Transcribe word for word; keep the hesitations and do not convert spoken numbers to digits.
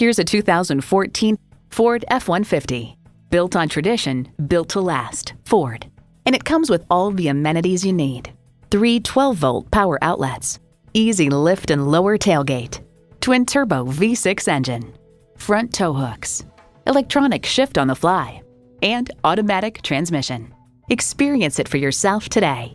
Here's a two thousand fourteen Ford F one fifty. Built on tradition, built to last, Ford. And it comes with all the amenities you need. Three twelve volt power outlets, easy lift and lower tailgate, twin turbo V six engine, front tow hooks, electronic shift on the fly, and automatic transmission. Experience it for yourself today.